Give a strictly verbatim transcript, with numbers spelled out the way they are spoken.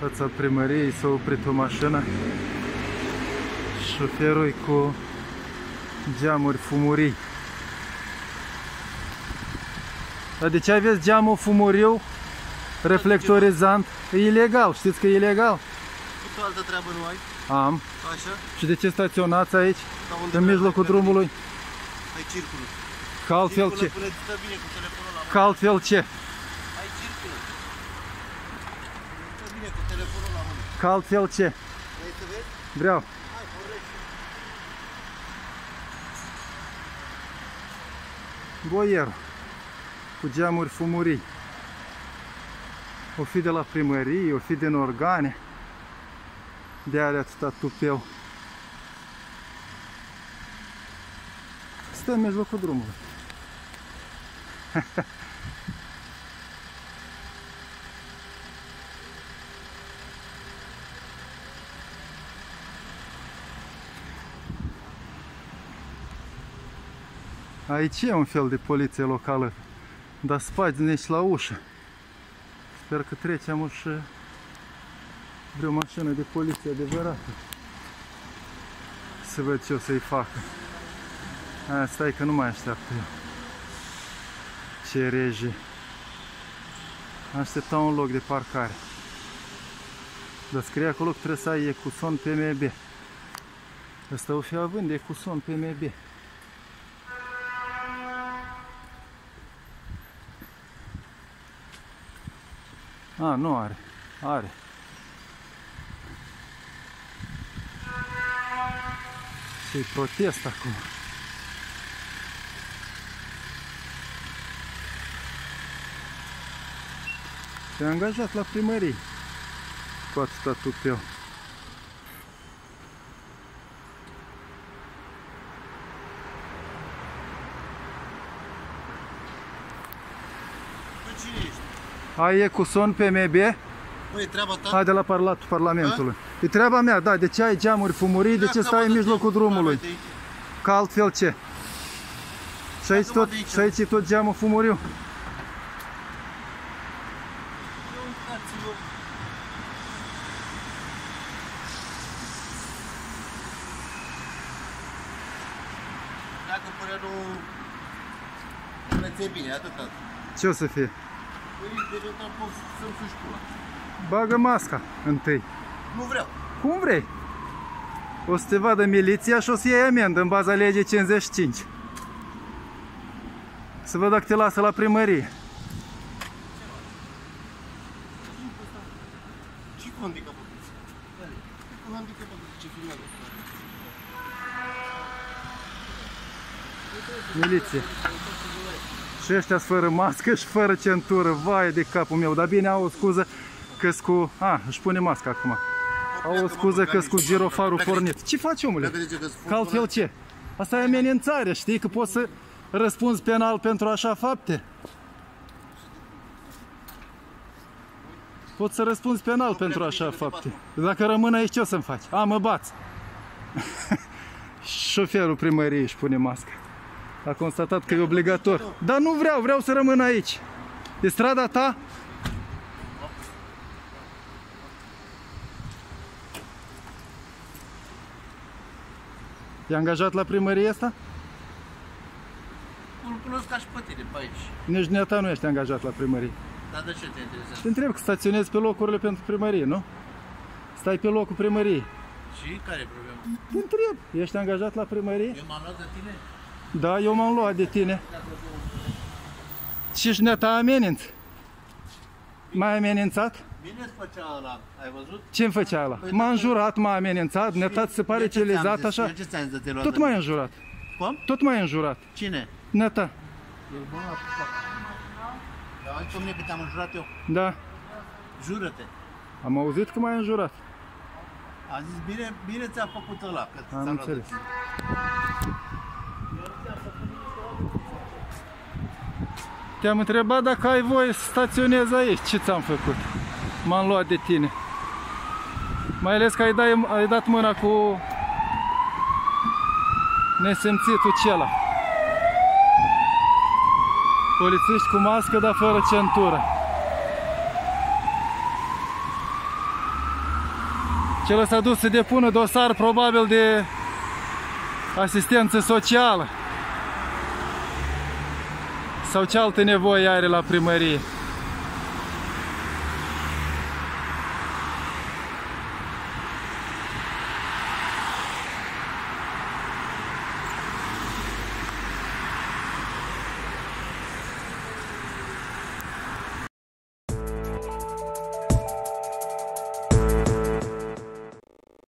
fața primăriei s-a oprit o mașină. Șoferul cu geamuri fumurii. Dar de ce aveți geamul fumuriu, reflectorizant? E ilegal, știți că e ilegal? Cu altă treabă nu ai? Am. Așa? Și de ce staționați aici? În mijlocul drumului? Ai circulul. Că altfel ce? Că altfel ce? Ai circulul. Stă bine cu telefonul la mână. Că altfel ce? Vrei să vezi? Vreau. Hai, vorbește. Boier. Cu geamuri fumurii. O fi de la primărie, o fi din organe. De alea atâta tupeu. Stă în mijlocul drumului. Aici e un fel de poliție locală, dar spațnești la ușă. Sper că trecem ușă vreo mașină de poliție adevărată. Să văd ce o să-i facă. A, stai că nu mai așteaptă eu. Ce reje. Așteptam un loc de parcare. Dar scrie acolo că trebuie să ai Ecuson P M B. Asta o fi având Ecuson P M B. A, nu are. Are. Și protest acum. Te-ai angajat la primărie cu atâta tupeu. Tu cine ești? Ai Ecuson P M B? Băi, e treaba ta? Hai de la Parlatul Parlamentului. A? E treaba mea, da. De ce ai geamuri fumurii? De, de ce stai în mijlocul drumului? Ca altfel ce? Și aici, tot, și aici e tot geamul fumuriu. Dacă părea nu... Plățe bine, atât. Ce o să fie? Bagă masca întâi. Nu vreau. Cum vrei? O să te vadă miliția și o să iei amendă în baza legii cincizeci și cinci. Să văd dacă te lasă la primărie. Ce cu handicapul? Ce cu handicapul? Ce filmează? Miliție. Și ăștia-s fără mască și fără centură. Vai de capul meu, dar bine, au o scuză că-s cu... A, își pune masca acum. Au o scuză că-s cu girofarul pornit. Ce faci, omule? Că altfel ce? Asta e amenințare, știi? Că poți să răspunzi penal pentru așa fapte. Poți să răspunzi penal pentru așa fapte. Dacă rămân aici, ce o să-mi faci? A, mă bați. Șoferul primăriei își pune masca. A constatat că e obligator. Dar nu vreau, vreau să rămân aici. E strada ta? E angajat la primărie asta? Nu-l cunosc ca și pe tine pe aici. Nici dumneata nu ești angajat la primărie. Dar de ce te interesează? Te întreb că staționezi pe locurile pentru primărie, nu? Stai pe locul primăriei. Și care e problema? Te întreb, ești angajat la primărie? Eu m-am luat de tine? Da, eu m-am luat de tine. Și-și neta ameninți. M-ai amenințat? Bine-ți făcea ăla, ai văzut? Ce-mi făcea ăla? M-a înjurat, m-a amenințat, neta ți se pare civilizat așa? Tot m-ai înjurat. Cum? Tot m-ai înjurat. Cine? Neta. E bun la pucat. Dar am zis-o mie că te-am înjurat eu. Da. Jură-te. Am auzit că m-ai înjurat. Am zis, bine ți-a făcut ăla, că ți-a luat. Am înțeles. Te-am întrebat dacă ai voie să staționezi aici. Ce ți-am făcut? M-am luat de tine. Mai ales că ai dat, ai dat mâna cu nesimțitul acela. Polițiști cu mască, dar fără centură. Cel s-a dus să depună dosar probabil de asistență socială sau ce altă nevoie are la primărie.